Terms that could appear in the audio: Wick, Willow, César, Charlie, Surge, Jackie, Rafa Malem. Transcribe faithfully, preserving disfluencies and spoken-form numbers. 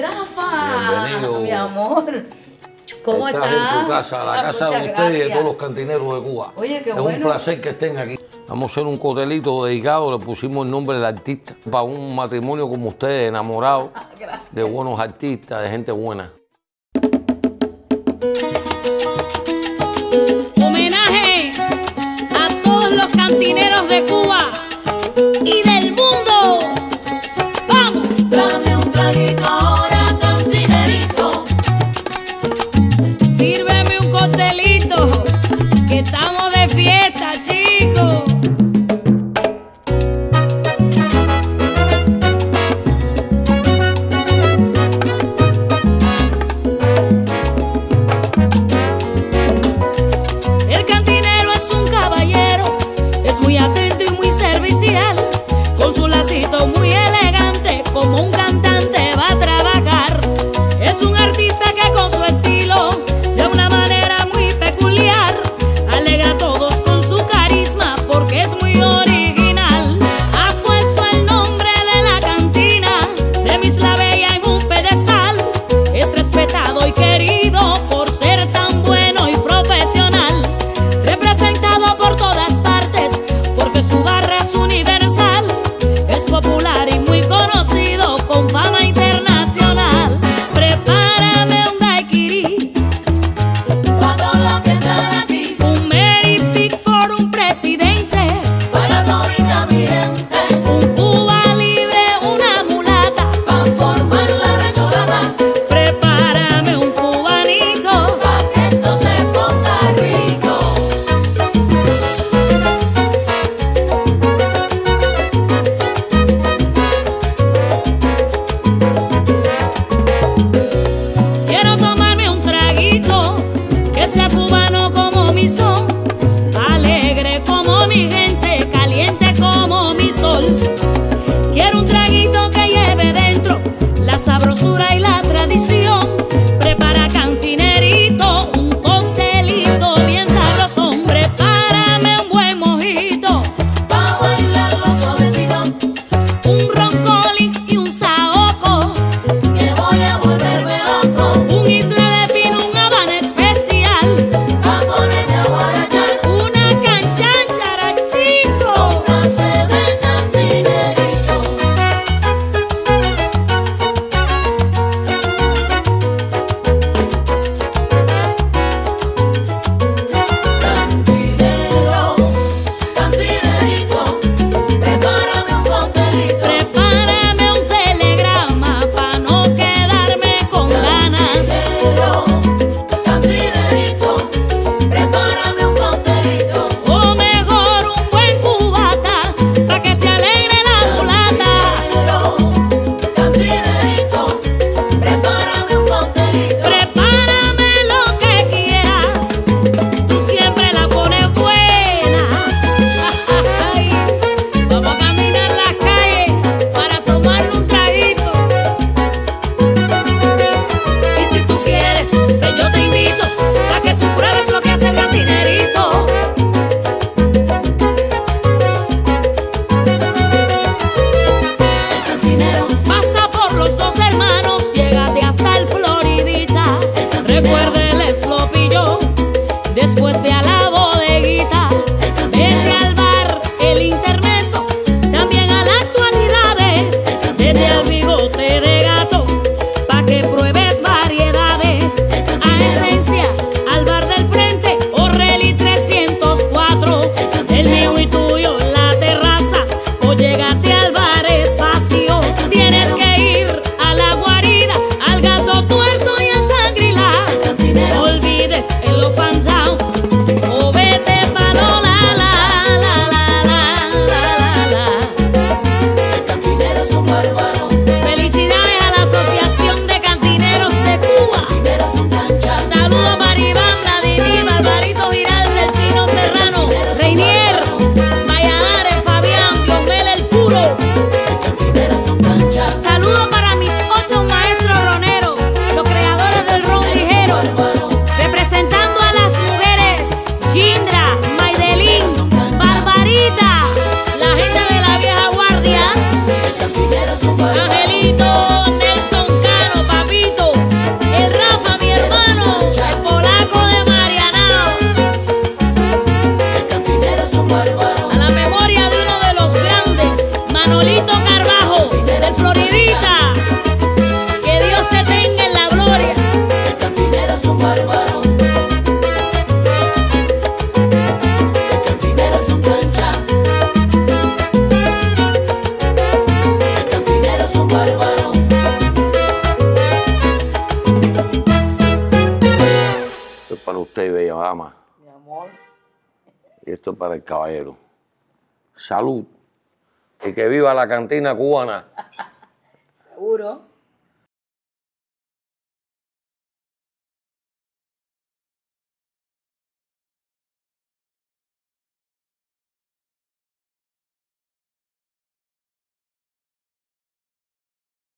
Rafa, bienvenido, mi amor. ¿Cómo estás? Estás en tu casa, la ah, casa de ustedes y de todos los cantineros de Cuba. Oye, qué es bueno. Es un placer que estén aquí. Vamos a hacer un cotelito dedicado, le pusimos el nombre del artista, para un matrimonio como ustedes, enamorado de buenos artistas, de gente buena. Homenaje a todos los cantineros de Cuba y del mundo. ¡Vamos! Dame un traguito ahora, cantinerito. Sírveme un costelito, que estamos de fiesta, chicos. El cantinero es un caballero, es muy atento y muy servicial. Esto para el caballero. Salud. Y que viva la cantina cubana. Seguro.